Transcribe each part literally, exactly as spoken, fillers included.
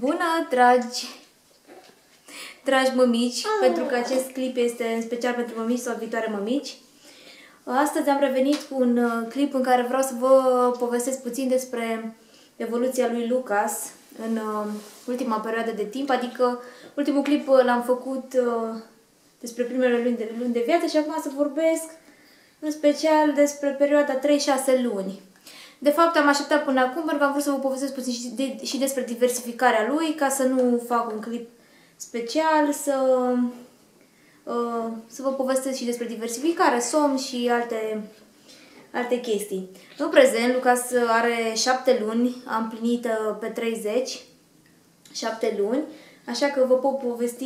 Bună, dragi, dragi mămici, pentru că acest clip este în special pentru mămici sau viitoare mămici. Astăzi am revenit cu un clip în care vreau să vă povestesc puțin despre evoluția lui Lukas în ultima perioadă de timp, adică ultimul clip l-am făcut despre primele luni de, luni de viață și acum să vorbesc în special despre perioada trei șase luni. De fapt, am așteptat până acum pentru că am vrut să vă povestesc puțin și, de, și despre diversificarea lui, ca să nu fac un clip special, să, uh, să vă povestesc și despre diversificare, somn și alte, alte chestii. În prezent, Lukas are șapte luni, am plinit pe treizeci, șapte luni, așa că vă pot povesti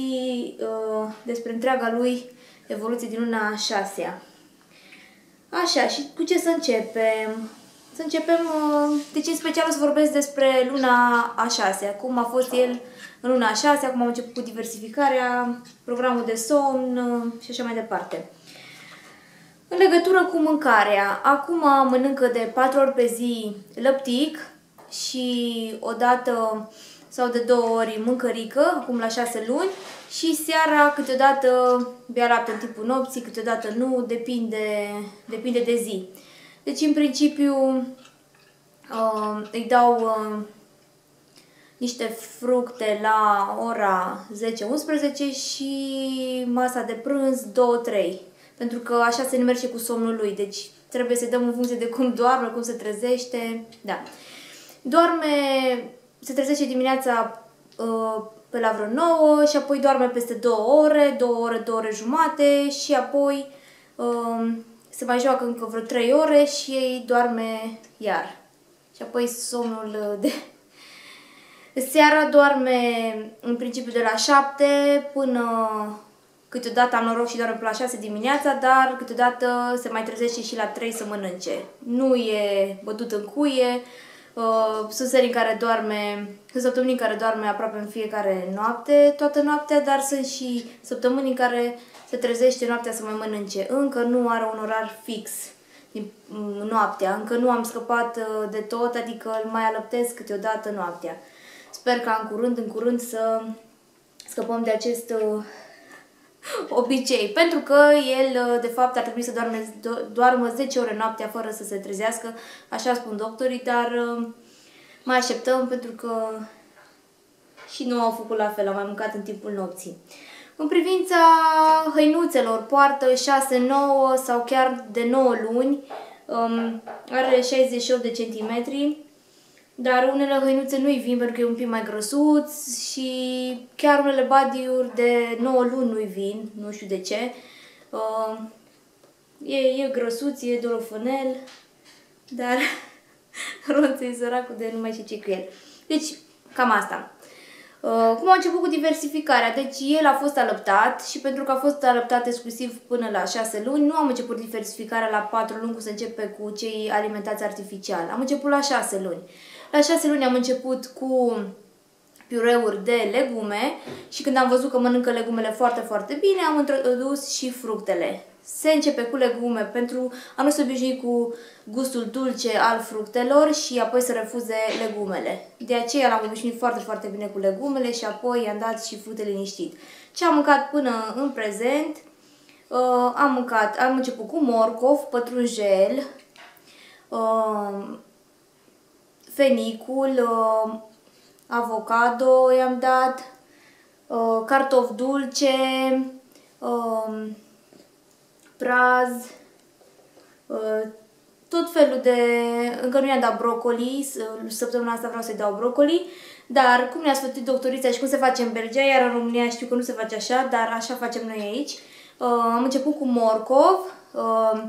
uh, despre întreaga lui evoluție din luna a șasea. Așa, și cu ce să începem? Să începem, deci în special o să vorbesc despre luna a șasea, cum a fost el în luna a șasea, cum am început cu diversificarea, programul de somn și așa mai departe. În legătură cu mâncarea, acum mănâncă de patru ori pe zi lăptic și o dată sau de două ori mâncărică, acum la șase luni, și seara câteodată bea lapte în timpul nopții, câteodată nu, depinde, depinde de zi. Deci, în principiu, uh, îi dau uh, niște fructe la ora zece unsprezece și masa de prânz două trei, pentru că așa se merge cu somnul lui. Deci, trebuie să-i dăm în funcție de cum doarme, cum se trezește. Da. Doarme, se trezește dimineața uh, pe la vreo nouă și apoi doarme peste două ore, două ore, două ore jumate și apoi... Uh, se mai joacă încă vreo trei ore și ei doarme iar. Și apoi somnul de... Seara doarme în principiu de la șapte până... Câteodată am noroc și doarme până la șase dimineața, dar câteodată se mai trezește și la trei să mănânce. Nu e bătut în cuie. Sunt sări în care doarme... Sunt săptămâni în care doarme aproape în fiecare noapte, toată noaptea, dar sunt și săptămâni în care... se trezește noaptea să mai mănânce. Încă nu are un orar fix din noaptea. Încă nu am scăpat de tot, adică îl mai alăptesc câteodată noaptea. Sper ca în curând, în curând să scăpăm de acest uh, obicei. Pentru că el, de fapt, ar trebui să doarme, do doarmă zece ore noaptea fără să se trezească. Așa spun doctorii, dar uh, mai așteptăm pentru că și nu au făcut la fel. Am mai mâncat în timpul nopții. În privința hăinuțelor, poartă șase nouă sau chiar de nouă luni, um, are șaizeci și opt de centimetri, dar unele hăinuțe nu-i vin pentru că e un pic mai grăsuț și chiar unele badiuri de nouă luni nu-i vin, nu știu de ce. Uh, e, e grăsuț, e dolofonel, dar ronței săracul de nu mai știu ce cu el. Deci, cam asta. Uh, cum a început cu diversificarea? Deci el a fost alăptat și pentru că a fost alăptat exclusiv până la șase luni, nu am început diversificarea la patru luni, cum se începe cu cei alimentați artificial. Am început la șase luni. La șase luni am început cu piureuri de legume și când am văzut că mănâncă legumele foarte, foarte bine, am introdus și fructele. Se începe cu legume pentru a nu se obișnui cu gustul dulce al fructelor și apoi să refuze legumele. De aceea l-am obișnuit foarte, foarte bine cu legumele și apoi i-am dat și fructe liniștit. Ce am mâncat până în prezent? Uh, am mâncat, am început cu morcov, pătrunjel, uh, fenicul, uh, avocado i-am dat, uh, cartof dulce, uh, praz, tot felul de... Încă nu i-am dat brocoli, săptămâna asta vreau să-i dau brocoli, dar cum ne-a sfătuit doctorița și cum se face în Belgia, iar în România știu că nu se face așa, dar așa facem noi aici. Am început cu morcov,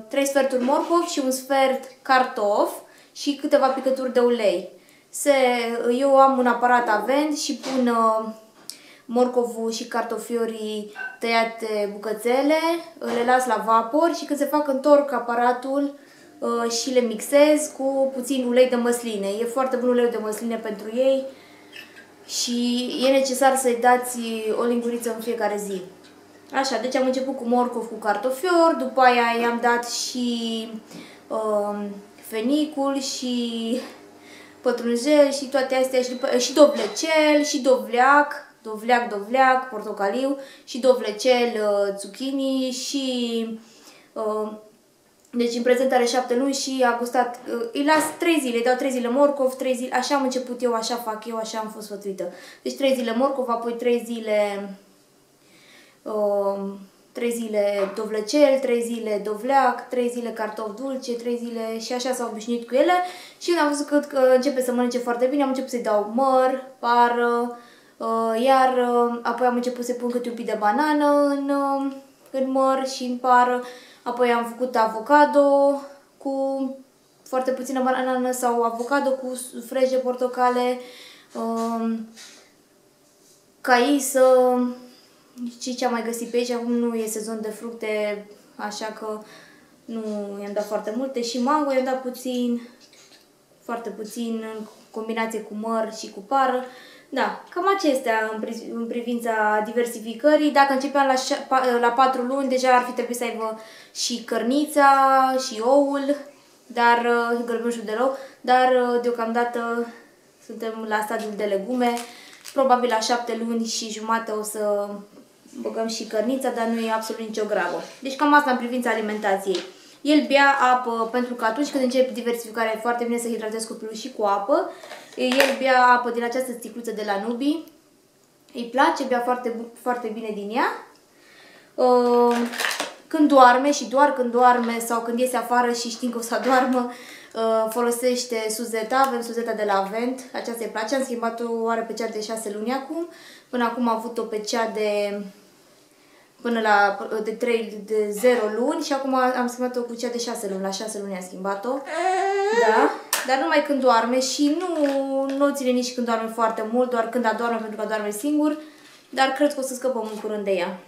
trei sferturi morcov și un sfert cartof și câteva picături de ulei. Se... Eu am un aparat Avent și pun... morcovul și cartofiorii tăiate bucățele, le las la vapor și când se fac întorc aparatul și le mixez cu puțin ulei de măsline. E foarte bun uleiul de măsline pentru ei și e necesar să-i dați o linguriță în fiecare zi. Așa, deci am început cu morcov cu cartofior, după aia i-am dat și um, fenicul și pătrunjel și toate astea, și, și dovlecel, și dovleac, dovleac, dovleac, portocaliu, și dovlecel, zucchini, și... Uh, deci în prezent are șapte luni și a gustat, uh, îi las trei zile, dau trei zile morcov, trei zile, așa am început eu, așa fac eu, așa am fost sfătuită. Deci trei zile morcov, apoi trei zile... Uh, trei zile dovlecel, trei zile dovleac, trei zile cartof dulce, trei zile și așa s-au obișnuit cu ele. Și am văzut că, că începe să mănânce foarte bine, am început să-i dau măr, pară, uh, iar uh, apoi am început să pun câte un pic de banană în, uh, în măr și în pară. Apoi am făcut avocado cu foarte puțină banană sau avocado cu freze, portocale, uh, caisă. Și ce am mai găsit pe aici, acum nu e sezon de fructe, așa că nu i-am dat foarte multe. Și mango i-am dat puțin, foarte puțin, în combinație cu măr și cu pară. Da, cam acestea în, pri în privința diversificării. Dacă începeam la, la patru luni, deja ar fi trebuit să aibă și cărnița, și oul, dar și gălbeșul de lou, dar deocamdată suntem la stadiul de legume. Probabil la șapte luni și jumate o să... băgăm și cărnița, dar nu e absolut nicio grabă. Deci cam asta în privința alimentației. El bea apă, pentru că atunci când începe diversificarea e foarte bine să hidratezi copilul și cu apă. El bea apă din această sticluță de la Nubi. Îi place, bea foarte, foarte bine din ea. Când doarme și doar când doarme sau când iese afară și știm că o să adoarmă, folosește suzeta. Avem suzeta de la Avent, aceasta îi place. Am schimbat-o oare pe cea de șase luni acum. Până acum am avut-o pe cea de... până la de trei de zero luni și acum am schimbat-o cu cea de șase luni. La șase luni am schimbat-o. Da, dar numai când doarme și nu, nu ține nici când doarme foarte mult, doar când adorme pentru că doarme singur, dar cred că o să scăpăm în curând de ea.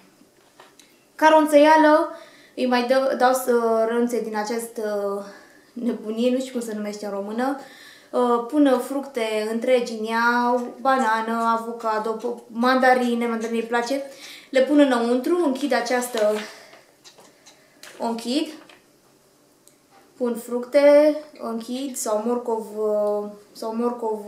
Ca ronțăială îi mai dă, dau să rânțe din această nebunie, nu știu cum se numește în română. Pun fructe întregi în ea, banană, avocado, mandarine, mandarine îi place. Le pun înăuntru, închid această, o închid, pun fructe, închid, sau morcov, sau morcov,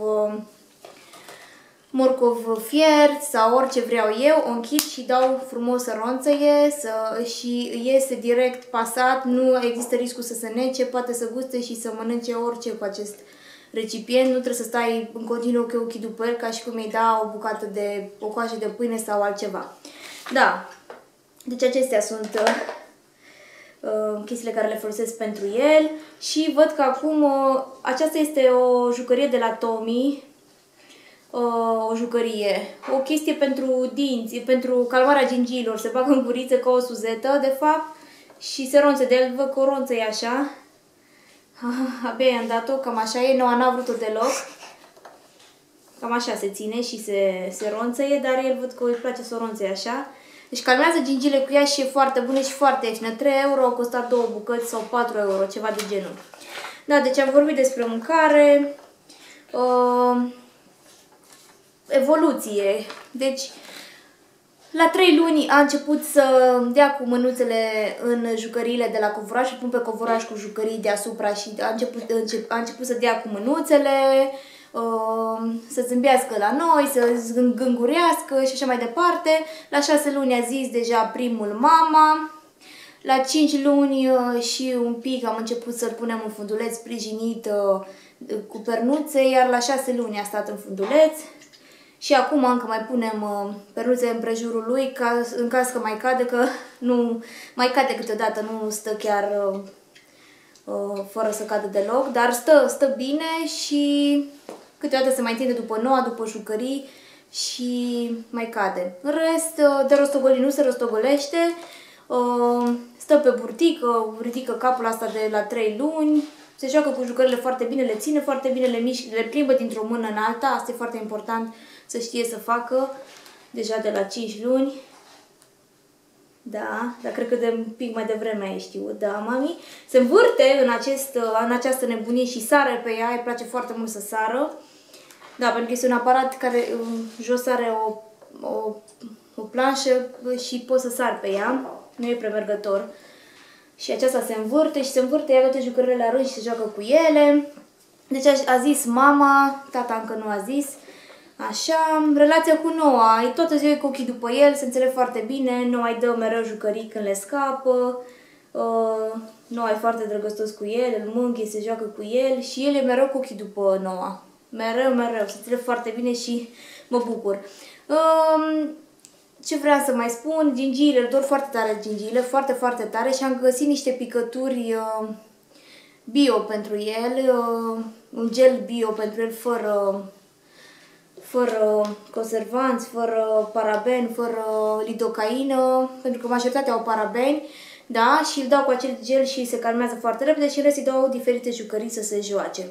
morcov fiert, sau orice vreau eu, o închid și dau frumos să ronțăie să, și iese direct pasat, nu există riscul să se nece, poate să guste și să mănânce orice cu acest recipient, nu trebuie să stai în continuu cu ochii după el, ca și cum îi da o bucată de, o coajă de pâine sau altceva. Da, deci acestea sunt uh, chestiile care le folosesc pentru el și văd că acum, uh, aceasta este o jucărie de la Tommy, uh, o jucărie, o chestie pentru dinți, pentru calmarea gingiilor, se bagă în guriță ca o suzetă, de fapt, și se ronțe de el, văd că o ronță e așa. Abia i-am dat-o, cam așa e, Noah n-a vrut-o deloc. Cam așa se ține și se, se ronțăie, dar el văd că îi place să o ronțăie așa. Deci calmează gingile cu ea și e foarte bună și foarte ieftină. trei euro, au costat două bucăți sau patru euro, ceva de genul. Da, deci am vorbit despre mâncare, uh, evoluție. Deci, la trei luni a început să dea cu mânuțele în jucăriile de la covoraș, pun pe covoraș cu jucării deasupra și a început, a început să dea cu mânuțele, să zâmbească la noi, să gângurească și așa mai departe. La șase luni a zis deja primul mama. La cinci luni și un pic am început să-l punem în funduleț sprijinit cu pernuțe, iar la șase luni a stat în funduleț. Și acum încă mai punem pernuțe împrejurul lui ca, în caz că mai cade, că nu mai cade câteodată, nu stă chiar uh, fără să cadă deloc, dar stă, stă bine și câteodată se mai tinde după Noah, după jucării și mai cade. În rest, de rostogoli nu se rostogolește, uh, stă pe burtică, ridică capul asta de la trei luni. Se joacă cu jucările foarte bine, le ține foarte bine, le mișcă, le plimbă dintr-o mână în alta. Asta e foarte important să știe să facă deja de la cinci luni. Da, dar cred că de un pic mai devreme ai știut, da, mami. Se învârte în, acest, în această nebunie și sare pe ea, îi place foarte mult să sară. Da, pentru că este un aparat care jos are o, o, o planșă și poți să sari pe ea, nu e premergător. Și aceasta se învârte și se învârte, ia toate jucările la rând și se joacă cu ele. Deci a zis mama, tata încă nu a zis. Așa, relația cu Noah, e toată ziua cu ochii după el, se înțeleg foarte bine, Noah îi dă mereu jucării când le scapă, uh, Noah e foarte drăgăstos cu el, îl mânghe, se joacă cu el și el e mereu cu ochii după Noah. Mereu, mereu, se înțeleg foarte bine și mă bucur. Uh, ce vreau să mai spun, gingiile, îl dor foarte tare gingiile, foarte, foarte tare și am găsit niște picături uh, bio pentru el, uh, un gel bio pentru el fără... fără conservanți, fără paraben, fără lidocaină, pentru că majoritatea au parabeni, da, și îl dau cu acel gel și se calmează foarte repede și în rest îi dau diferite jucării să se joace.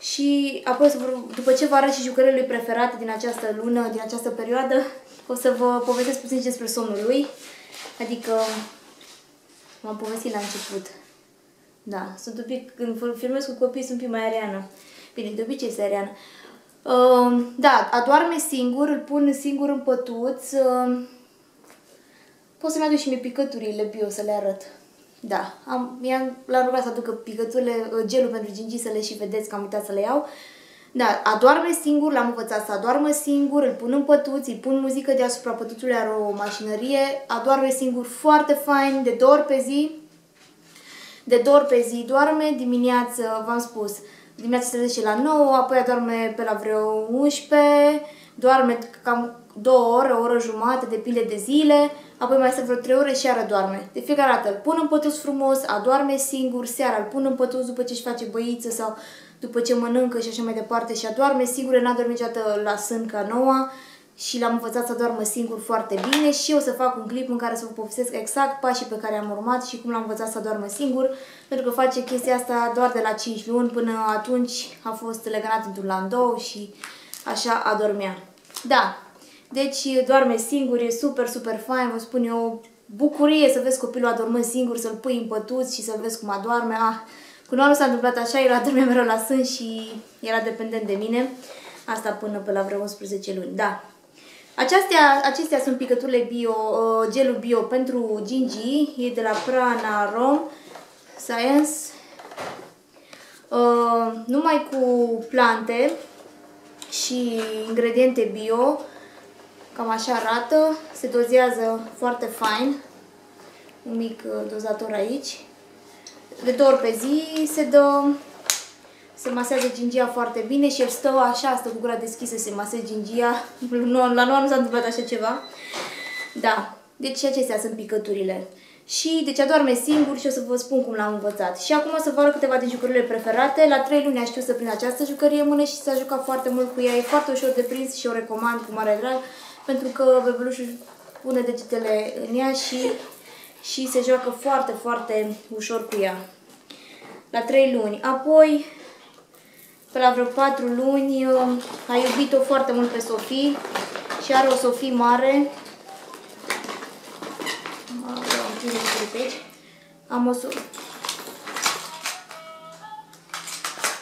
Și apoi, după ce vă arăt și jucările lui preferate din această lună, din această perioadă, o să vă povestesc puțin despre somnul lui, adică m-am povestit la început. Da, sunt un pic, când filmez cu copii, sunt un pic mai aeriană. Bine, de obicei sunt aeriană. Uh, da, adoarme singur, îl pun singur în pătuț. Uh, pot să-mi aduc și mie picăturile bio să le arăt. Da, l-am rugat să aducă picăturile, uh, gelul pentru gingii să le și vedeți că am uitat să le iau. Da, adoarme singur, l-am învățat să adoarmă singur, îl pun în pătuț, îi pun muzică deasupra pătuțului, are o mașinărie. Adoarme singur foarte fain, de două ori pe zi. De două ori pe zi doarme, dimineață, v-am spus... Dimineața se trezește la nouă, apoi doarme pe la vreo unsprezece, doarme cam două ore, o oră jumătate, depinde de zile, apoi mai stă vreo trei ore și iară doarme. De fiecare dată îl pun în pătuț frumos, adoarme singur, seara îl pun în pătuț după ce își face băiță sau după ce mănâncă și așa mai departe și adoarme singur, n-a dormit niciodată la sân ca Noah și l-am învățat să doarmă singur foarte bine și eu o să fac un clip în care să vă povestesc exact pașii pe care am urmat și cum l-am învățat să doarmă singur, pentru că face chestia asta doar de la cinci luni, până atunci a fost legănat într-un la două și așa adormea. Da, deci doarme singur, e super, super fain, vă spun eu, bucurie să vezi copilul adormând singur, să-l pui în pătuț și să-l vezi cum adorme. Ah, cu Noah nu s-a întâmplat așa, el adormea mereu la sân și era dependent de mine, asta până pe la vreo unsprezece luni, da. Acestea, acestea sunt picăturile bio, uh, gelul bio pentru gingii, e de la Prana Rom Science, uh, numai cu plante și ingrediente bio, cam așa arată, se dozează foarte fain, un mic uh, dozator aici, de două ori pe zi se dă. Se masează gingia foarte bine și el stă așa, stă cu gura deschisă, se masează gingia. La Noah nu s-a întâmplat așa ceva. Da, deci acestea sunt picăturile. Și deci adorme singur și o să vă spun cum l-am învățat. Și acum o să vă arăt câteva din jucările preferate. La trei luni a știut să prind această jucărie în mână și s-a jucat foarte mult cu ea. E foarte ușor de prins și o recomand cu mare drag, pentru că bebelușul pune degetele în ea și, și se joacă foarte, foarte ușor cu ea. La trei luni. Apoi... Pe la vreo patru luni a iubit-o foarte mult pe Sofie și are o Sofie mare. Am o, so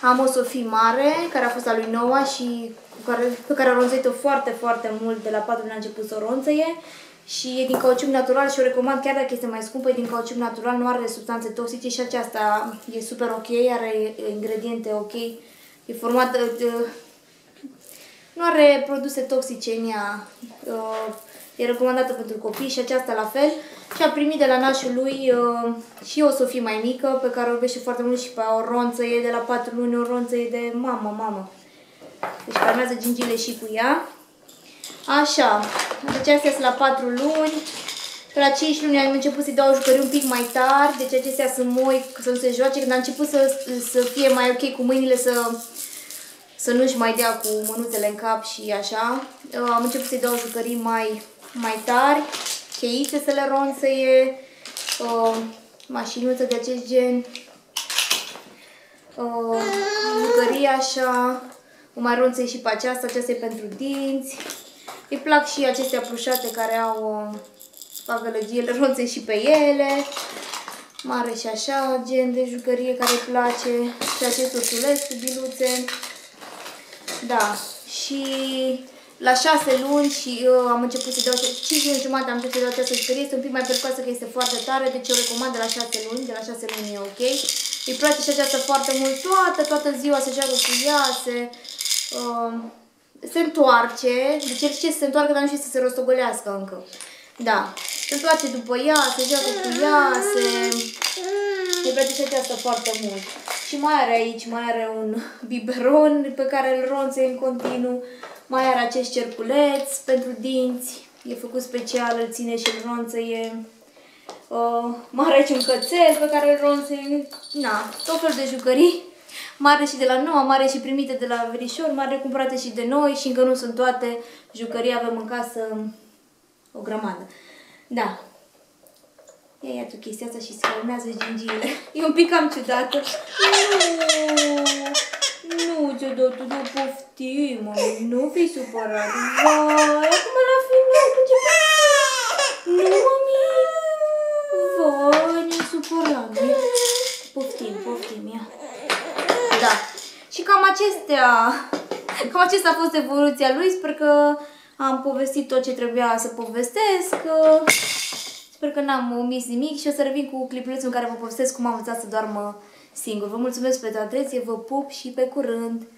Am o Sofie mare care a fost a lui Noah și cu care, pe care a ronțăit-o foarte, foarte mult, de la patru luni a început să o ronțăie. Și e din cauciuc natural și o recomand, chiar dacă este mai scumpă, e din cauciuc natural, nu are substanțe toxice și aceasta e super ok, are ingrediente ok. E formată, uh, nu are produse toxice în ea, uh, e recomandată pentru copii și aceasta la fel. Și a primit de la nașul lui uh, și o Sofie mai mică, pe care o iubește foarte mult și pe o ronță e de la patru luni, o ronță e de mamă, mamă. Deci calmează gingile și cu ea. Așa, deci astea sunt la patru luni. Pe la cinci luni am început să-i dau jucării un pic mai tari, deci acestea sunt moi, să nu se joace. Când a început să, să fie mai ok cu mâinile, să, să nu-și mai dea cu mânuțele în cap și așa, am început să-i dau jucării mai, mai tari, cheițe să le ronțăie, mașinuță de acest gen, jucării așa, o mai ronțăie și pe aceasta, aceasta e pentru dinți. Îi plac și acestea plușate care au... fac gălăgiile, ronțe și pe ele, mare și așa, gen de jucărie care îi place, și acest ursuleț cu biluțe. Da, și la șase luni și eu am început să-i dau, cinci luni jumate am început să-i dau această jucărie, este un pic mai percoasă că este foarte tare, deci eu recomand de la șase luni, de la șase luni e ok. Îi place și aceasta foarte mult, toată, toată ziua se joacă cu ea, se, uh, se întoarce. Deci el știe să se întoarcă, dar nu știe să se rostogolească încă. Da, se întoarce după ea, se joacă cu ea, se... îi place și aceasta foarte mult. Și mai are aici, mai are un biberon pe care îl ronțe în continuu. Mai are acest cerculeț pentru dinți, e făcut special, îl ține și îl ronțăie. Uh, mai are aici un cățel pe care îl ronțăie. Na, tot felul de jucării. Mai are și de la Noah, mai are și primite de la verișor, mai are cumpărate și de noi și încă nu sunt toate jucării, avem în casă o grămadă. Da. Ia ia tu chestia asta și se calmează gingiile. E un pic cam ciudată. Nu, nu, Geodotu, nu poftim, mă, nu fi supărat. Vai, acum la final, tu ce poftim? Nu, mami? Vai, ne-ai supărat, mami. Poftim, poftim, ia. Da. Și cam acestea, cam acesta a fost evoluția lui. Sper că am povestit tot ce trebuia să povestesc. Sper că n-am omis nimic și o să revin cu clipulețul în care vă povestesc cum am învățat să doarmă singur. Vă mulțumesc pentru atenție, vă pup și pe curând!